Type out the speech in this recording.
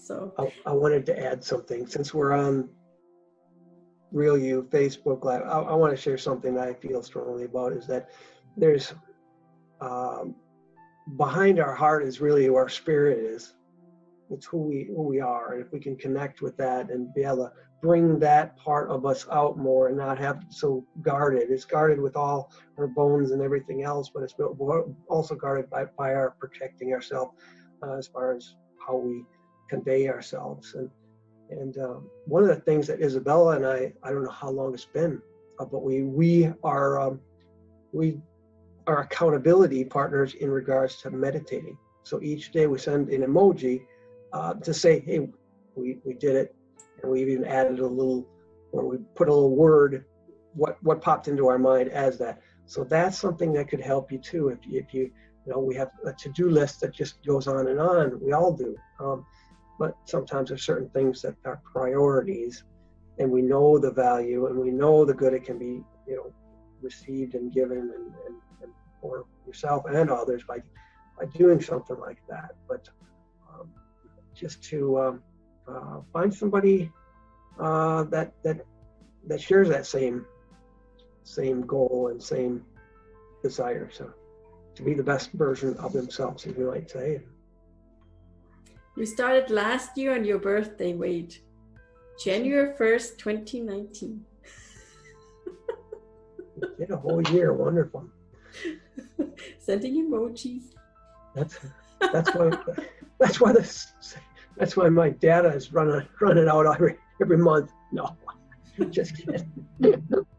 So I wanted to add something since we're on Real You Facebook Live. I want to share something that I feel strongly about, is that there's behind our heart is really who our spirit is. It's who we are, and if we can connect with that and be able to bring that part of us out more and not have so guarded. It's guarded with all our bones and everything else, but it's also guarded by our protecting ourselves as far as how we convey ourselves. And one of the things that Isabella and I don't know how long it's been, but we are accountability partners in regards to meditating. So each day we send an emoji to say, hey, we did it. And we even added a little, or we put a little word, what popped into our mind as that. So that's something that could help you too. If you know, we have a to-do list that just goes on. We all do. But sometimes there's certain things that are priorities, and we know the value and we know the good it can be, you know, received and given and for yourself and others by doing something like that. But just to find somebody that shares that same goal and same desire, so to be the best version of themselves, if you like to say. You started last year on your birthday, Wade, January 1st, 2019. Did a whole year, wonderful. Sending emojis. That's why that's why my data is running out every month. No, just kidding.